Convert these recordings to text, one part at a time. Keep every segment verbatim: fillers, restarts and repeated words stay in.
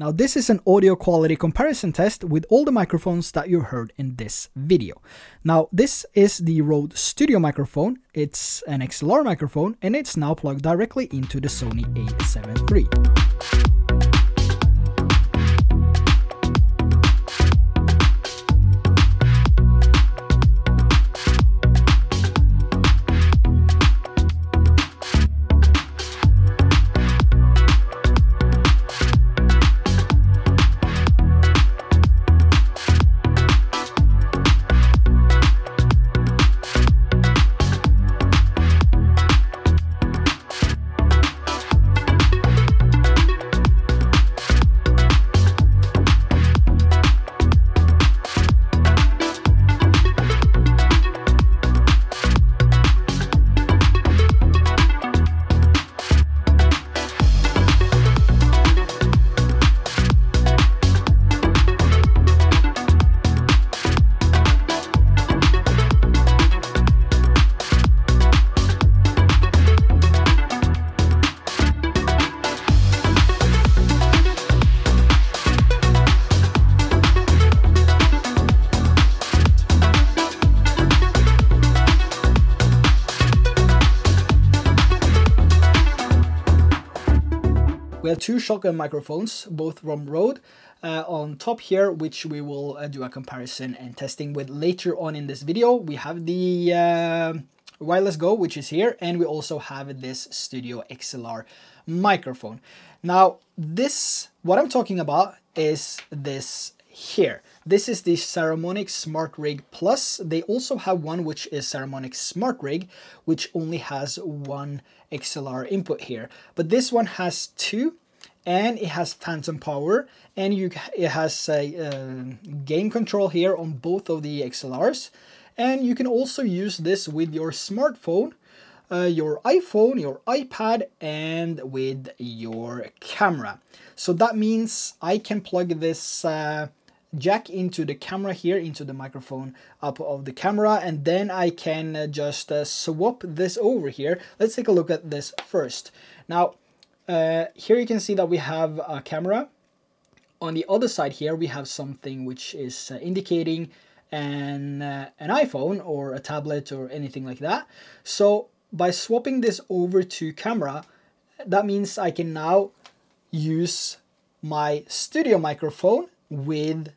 Now this is an audio quality comparison test with all the microphones that you heard in this video. Now this is the Rode Studio microphone, it's an X L R microphone, and it's now plugged directly into the Sony a seven three. We have two shotgun microphones, both from Rode, uh, on top here, which we will uh, do a comparison and testing with later on in this video. We have the uh, Wireless Go, which is here, and we also have this Studio X L R microphone. Now, this, what I'm talking about is this here. This is the Saramonic Smart Rig Plus. They also have one which is Saramonic Smart Rig, which only has one X L R input here. But this one has two, and it has phantom power, and you it has a, a game control here on both of the X L Rs. And you can also use this with your smartphone, Uh, your iPhone, your iPad, and with your camera. So that means I can plug this uh, jack into the camera here, into the microphone up of the camera, and then I can just uh, swap this over here. Let's take a look at this first. Now, uh, here you can see that we have a camera. On the other side here, we have something which is uh, indicating an, uh, an iPhone or a tablet or anything like that. So by swapping this over to camera, that means I can now use my studio microphone with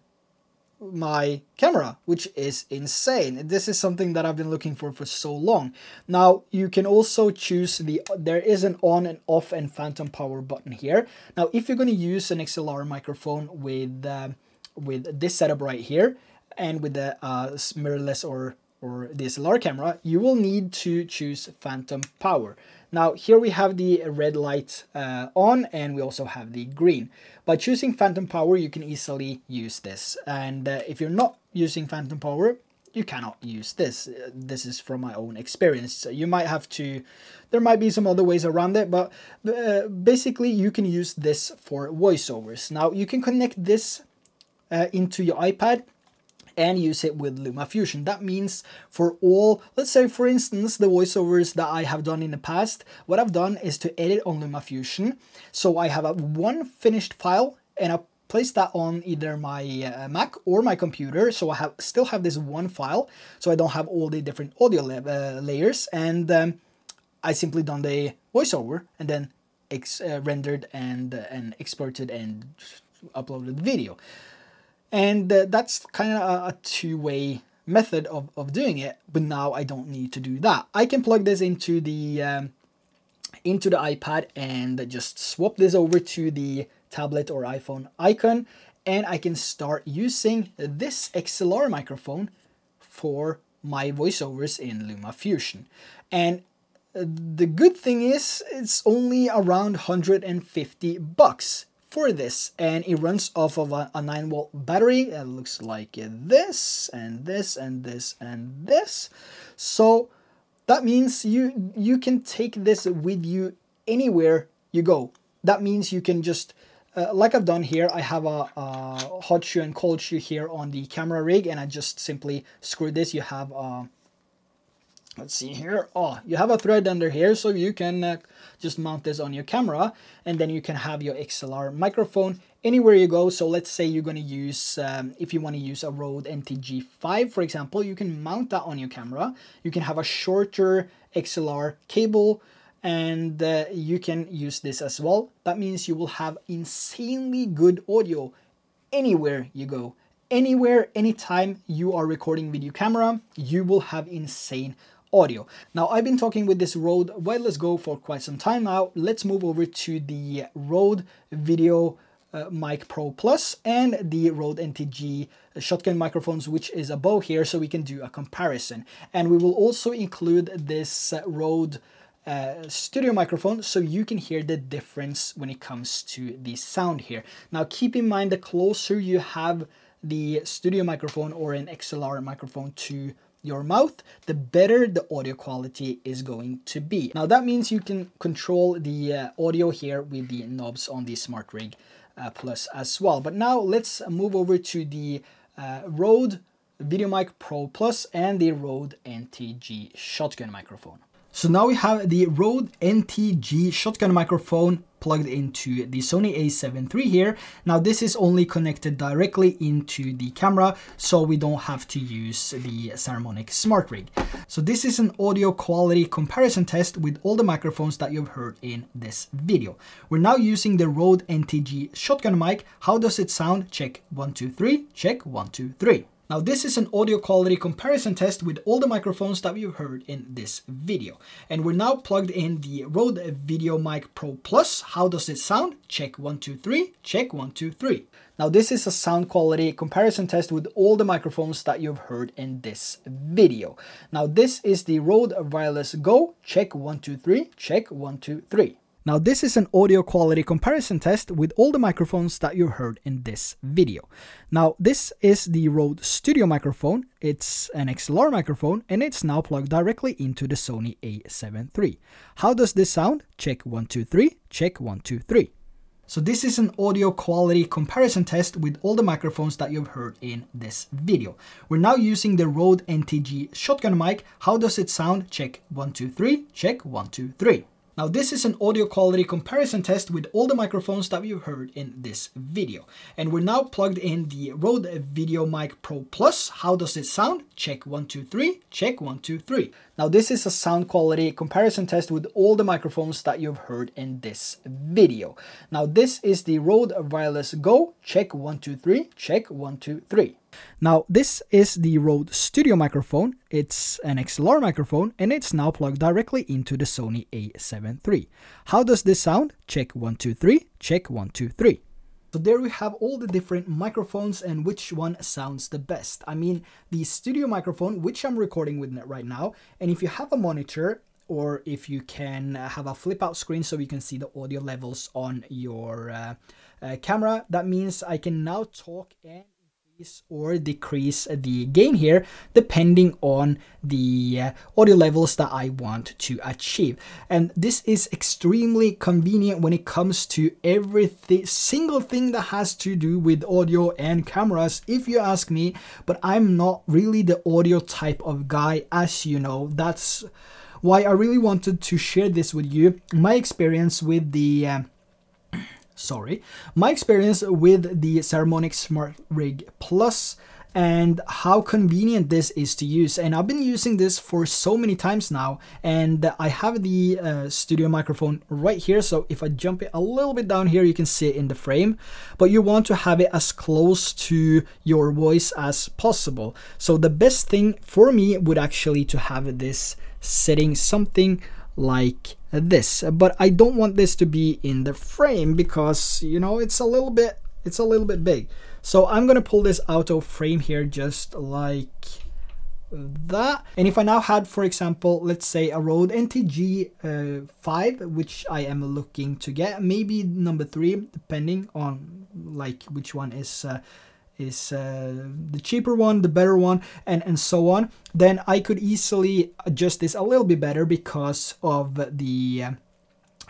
my camera, which is insane. This is something that I've been looking for for so long. Now you can also choose the, there is an on and off and phantom power button here. Now if you're going to use an X L R microphone with, uh, with this setup right here and with the uh, mirrorless or or the S L R camera, you will need to choose phantom power. Now here we have the red light uh, on, and we also have the green. By choosing phantom power, you can easily use this. And uh, if you're not using phantom power, you cannot use this. This is from my own experience. So you might have to, there might be some other ways around it, but uh, basically you can use this for voiceovers. Now you can connect this uh, into your iPad and use it with LumaFusion. That means for all, let's say for instance, the voiceovers that I have done in the past, what I've done is to edit on LumaFusion. So I have a one finished file and I place that on either my uh, Mac or my computer. So I have still have this one file. So I don't have all the different audio la uh, layers. And um, I simply done the voiceover and then ex uh, rendered and, uh, and exported and uploaded the video. And uh, that's kind of a, a two-way method of, of doing it, but now I don't need to do that. I can plug this into the um, into the iPad and just swap this over to the tablet or iPhone icon, and I can start using this X L R microphone for my voiceovers in LumaFusion. And the good thing is it's only around one hundred fifty bucks. For this, and it runs off of a, a nine volt battery. It looks like this and this and this and this. So that means you you can take this with you anywhere you go. That means you can just uh, like I've done here, I have a, a hot shoe and cold shoe here on the camera rig, and I just simply screw this. You have a, let's see here, oh, you have a thread under here, so you can uh, just mount this on your camera, and then you can have your X L R microphone anywhere you go. So let's say you're going to use, um, if you want to use a Rode N T G five, for example, you can mount that on your camera. You can have a shorter X L R cable, and uh, you can use this as well. That means you will have insanely good audio anywhere you go. Anywhere, anytime you are recording with your camera, you will have insane audio. Now, I've been talking with this Rode Wireless Go for quite some time now. Let's move over to the Rode Video uh, Mic Pro Plus and the Rode N T G shotgun microphones, which is above here, so we can do a comparison. And we will also include this uh, Rode Uh, studio microphone, so you can hear the difference when it comes to the sound here. Now, keep in mind, the closer you have the studio microphone or an X L R microphone to your mouth, the better the audio quality is going to be. Now, that means you can control the uh, audio here with the knobs on the Smart Rig uh, Plus as well. But now let's move over to the uh, Rode VideoMic Pro Plus and the Rode N T G shotgun microphone. So now we have the Rode N T G shotgun microphone plugged into the Sony a seven three here. Now this is only connected directly into the camera, so we don't have to use the Saramonic Smart Rig. So this is an audio quality comparison test with all the microphones that you've heard in this video. We're now using the Rode N T G shotgun mic. How does it sound? Check one, two, three, check one, two, three. Now this is an audio quality comparison test with all the microphones that you heard in this video. And we're now plugged in the Rode VideoMic Pro Plus. How does it sound? Check one, two, three, check one, two, three. Now this is a sound quality comparison test with all the microphones that you've heard in this video. Now this is the Rode Wireless Go. Check one, two, three, check one, two, three. Now this is an audio quality comparison test with all the microphones that you heard in this video. Now this is the Rode Studio microphone, it's an X L R microphone, and it's now plugged directly into the Sony a seven three. How does this sound? Check one, two, three, check one, two, three. So this is an audio quality comparison test with all the microphones that you've heard in this video. We're now using the Rode N T G shotgun mic. How does it sound? Check one, two, three, check one, two, three. Now this is an audio quality comparison test with all the microphones that you've heard in this video. And we're now plugged in the Rode VideoMic Pro Plus. How does it sound? Check one, two, three, check one, two, three. Now this is a sound quality comparison test with all the microphones that you've heard in this video. Now this is the Rode Wireless Go. Check one, two, three, check one, two, three. Now this is the Rode Studio microphone, it's an X L R microphone, and it's now plugged directly into the Sony a seven three. How does this sound? Check one, two, three, check one, two, three. So there we have all the different microphones and which one sounds the best. I mean, the studio microphone, which I'm recording with right now, and if you have a monitor, or if you can have a flip out screen so you can see the audio levels on your uh, uh, camera, that means I can now talk and or decrease the gain here depending on the audio levels that I want to achieve. And this is extremely convenient when it comes to every th- single thing that has to do with audio and cameras, if you ask me. But I'm not really the audio type of guy, as you know. That's why I really wanted to share this with you, my experience with the um, Sorry, my experience with the Saramonic Smart Rig Plus and how convenient this is to use. And I've been using this for so many times now, and I have the uh, studio microphone right here. So if I jump it a little bit down here, you can see it in the frame, but you want to have it as close to your voice as possible. So the best thing for me would actually to have this setting something like this, but I don't want this to be in the frame because, you know, it's a little bit it's a little bit big. So I'm gonna pull this out of frame here just like that. And if I now had, for example, let's say a Rode N T G uh, five, which I am looking to get, maybe number three, depending on like which one is uh, is uh, the cheaper one, the better one, and and so on, then I could easily adjust this a little bit better because of the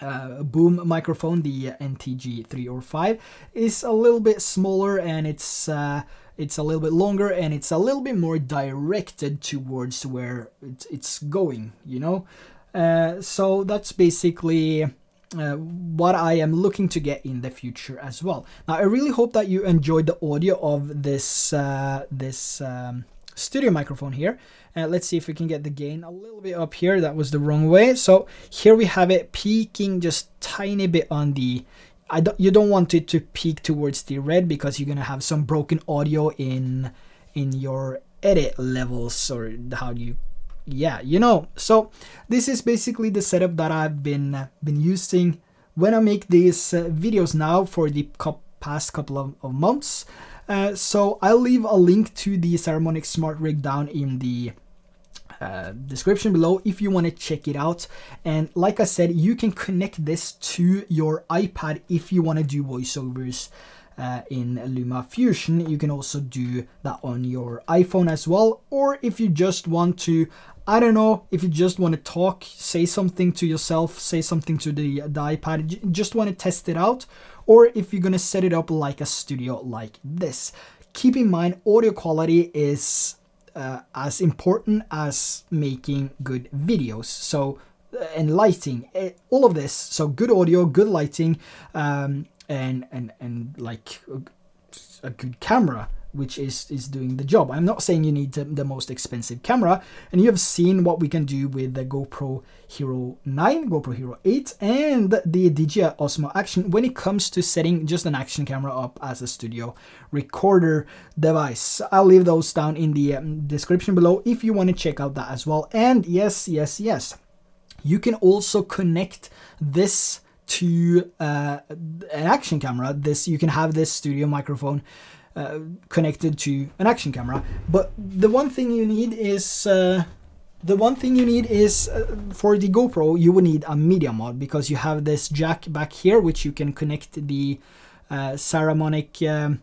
uh, boom microphone. The N T G three or five is a little bit smaller, and it's uh, it's a little bit longer, and it's a little bit more directed towards where it's going, you know. Uh, so that's basically Uh, what I am looking to get in the future as well. Now, I really hope that you enjoyed the audio of this uh, this um, studio microphone here. Uh, let's see if we can get the gain a little bit up here. That was the wrong way. So here we have it peaking just tiny bit on the. I don't. You don't want it to peak towards the red because you're gonna have some broken audio in in your edit levels, or how do you. Yeah, you know, so this is basically the setup that I've been uh, been using when I make these uh, videos now for the co past couple of, of months. Uh, so I'll leave a link to the Saramonic Smart Rig down in the uh, description below if you want to check it out. And like I said, you can connect this to your iPad if you want to do voiceovers Uh, in Luma Fusion. You can also do that on your iPhone as well, or if you just want to, I don't know, if you just want to talk, say something to yourself, say something to the, the iPad, just want to test it out, or if you're going to set it up like a studio like this. Keep in mind, audio quality is uh, as important as making good videos. So, and lighting, all of this. So good audio, good lighting, um, And, and and like a good camera, which is is doing the job. I'm not saying you need the, the most expensive camera, and you have seen what we can do with the GoPro Hero nine, GoPro Hero eight, and the D J I Osmo Action when it comes to setting just an action camera up as a studio recorder device. I'll leave those down in the um, description below if you want to check out that as well. And yes, yes, yes, you can also connect this to uh, an action camera. This, you can have this studio microphone uh, connected to an action camera. But the one thing you need is uh, the one thing you need is uh, for the GoPro, you will need a media mod, because you have this jack back here which you can connect the uh, Saramonic um,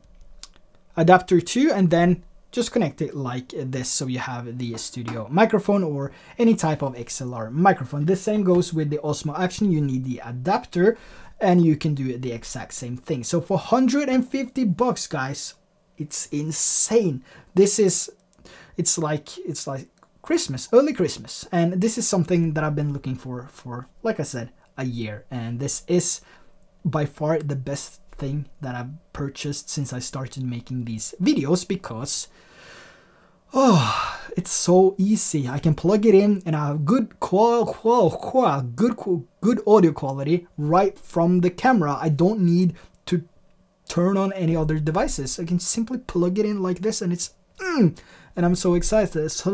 adapter to, and then just connect it like this, so you have the studio microphone or any type of X L R microphone. The same goes with the Osmo Action. You need the adapter, and you can do the exact same thing. So for one hundred fifty bucks, guys, it's insane. This is, it's like, it's like Christmas, early Christmas, and this is something that I've been looking for for, like I said, a year, and this is by far the best thing that I've purchased since I started making these videos, because oh, it's so easy. I can plug it in and I have good qual qual qual good good audio quality right from the camera. I don't need to turn on any other devices. I can simply plug it in like this, and it's mm, and I'm so excited. It's,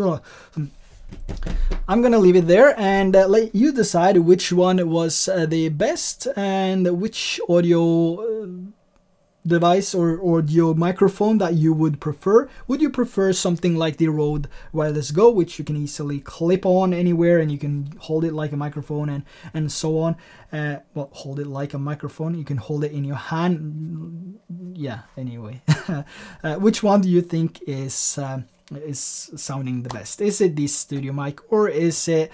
I'm gonna leave it there and uh, let you decide which one was uh, the best, and which audio uh, device or audio microphone that you would prefer. Would you prefer something like the Rode Wireless Go, which you can easily clip on anywhere, and you can hold it like a microphone, and and so on. Uh, well, hold it like a microphone. You can hold it in your hand. Yeah. Anyway, uh, which one do you think is? Uh, is sounding the best? Is it the studio mic, or is it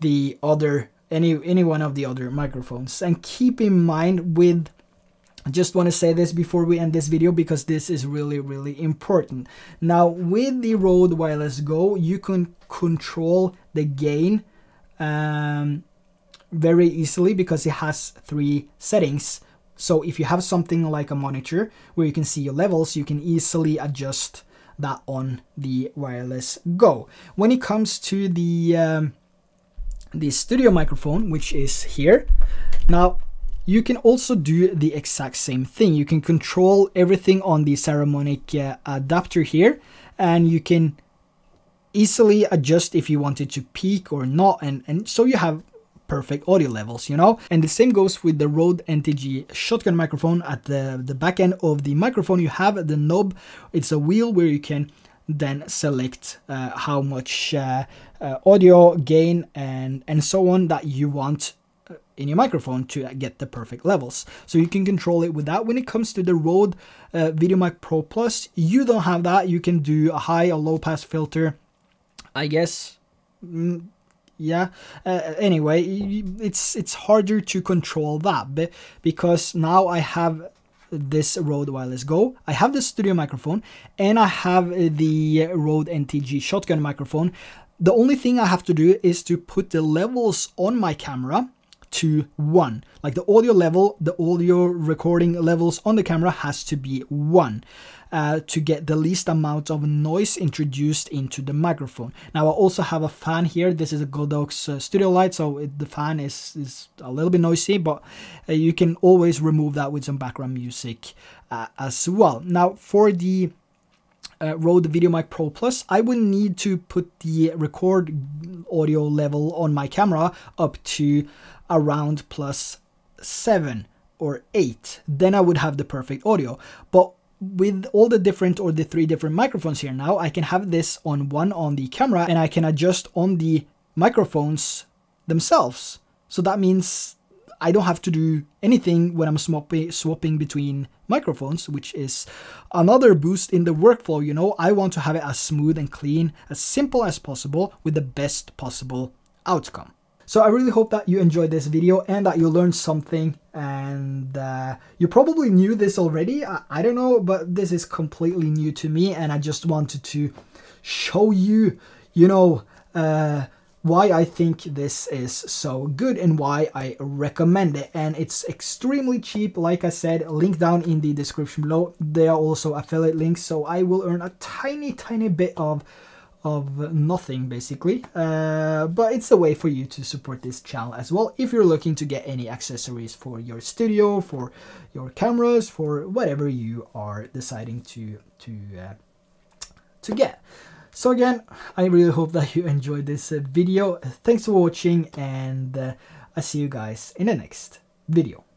the other, any any one of the other microphones? And keep in mind, with, I just want to say this before we end this video, because this is really, really important. Now, with the Rode Wireless Go, you can control the gain um, very easily, because it has three settings. So if you have something like a monitor where you can see your levels, you can easily adjust that on the Wireless Go. When it comes to the um, the studio microphone, which is here now, you can also do the exact same thing. You can control everything on the Saramonic uh, adapter here, and you can easily adjust if you wanted to peak or not, and and so you have perfect audio levels, you know. And the same goes with the Rode N T G shotgun microphone. At the, the back end of the microphone, you have the knob. It's a wheel where you can then select uh, how much uh, uh, audio gain and, and so on that you want in your microphone to get the perfect levels. So you can control it with that. When it comes to the Rode uh, VideoMic Pro Plus, you don't have that. You can do a high or low pass filter, I guess. Mm. Yeah, uh, anyway, it's it's harder to control that, but because now I have this Rode Wireless Go, I have the studio microphone, and I have the Rode N T G shotgun microphone. The only thing I have to do is to put the levels on my camera to one. Like the audio level, the audio recording levels on the camera has to be one uh, to get the least amount of noise introduced into the microphone. Now I also have a fan here. This is a Godox uh, studio light, so it, the fan is, is a little bit noisy, but uh, you can always remove that with some background music uh, as well. Now for the Uh, Rode VideoMic Pro Plus, I would need to put the record audio level on my camera up to around plus seven or eight. Then I would have the perfect audio. But with all the different or the three different microphones here now, I can have this on one on the camera and I can adjust on the microphones themselves. So that means I don't have to do anything when I'm swapping between microphones, which is another boost in the workflow. You know, I want to have it as smooth and clean, as simple as possible with the best possible outcome. So I really hope that you enjoyed this video and that you learned something, and uh, you probably knew this already. I, I don't know, but this is completely new to me and I just wanted to show you, you know, uh, why I think this is so good and why I recommend it. And it's extremely cheap, like I said. Link down in the description below. There are also affiliate links, so I will earn a tiny, tiny bit of, of nothing, basically. Uh, but it's a way for you to support this channel as well, if you're looking to get any accessories for your studio, for your cameras, for whatever you are deciding to, to, uh, to get. So again, I really hope that you enjoyed this video. Thanks for watching, and uh, I'll see you guys in the next video.